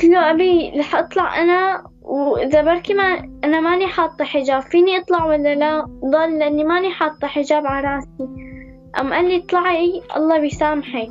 قلت له أبي رح أطلع أنا، وإذا بركي ما أنا ماني حاطة حجاب فيني أطلع ولا لا؟ ضل لأني ماني حاطة حجاب على راسي. أم قال لي اطلعي الله بيسامحك.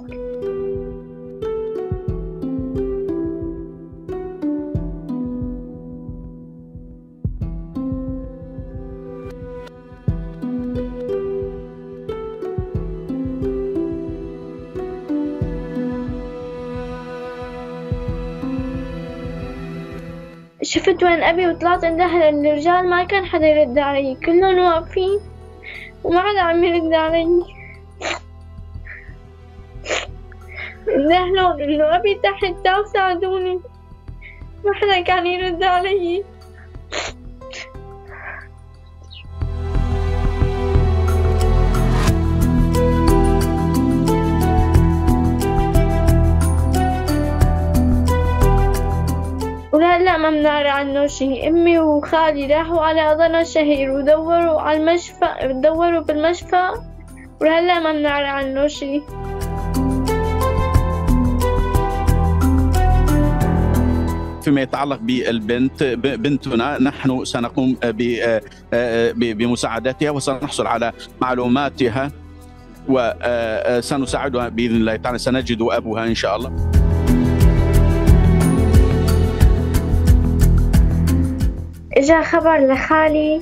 شفت وين أبي وطلعت عند أهل الرجال، ما كان حدا يرد علي، كلهم واقفين وما حدا عم يرد علي. نهلوا إنه أبي تحت تعالوا ساعدوني، ما حدا كان يرد علي. ولهلا ما بنعرف عنه شيء. امي وخالي راحوا على ضنا شهير ودوروا على المشفى، دوروا بالمشفى، ولهلا ما بنعرف عنه شيء. فيما يتعلق بالبنت، بنتنا نحن سنقوم بمساعدتها وسنحصل على معلوماتها وسنساعدها باذن الله تعالى، سنجد ابوها ان شاء الله. اجا خبر لخالي،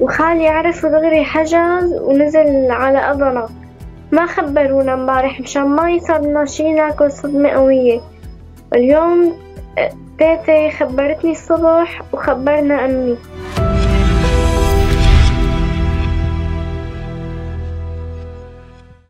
وخالي عرف دغري حجز ونزل على أضنا. ما خبرونا امبارح مشان ما يصيرنا شي ناكل صدمة قوية. اليوم تيتي خبرتني الصبح وخبرنا أمي.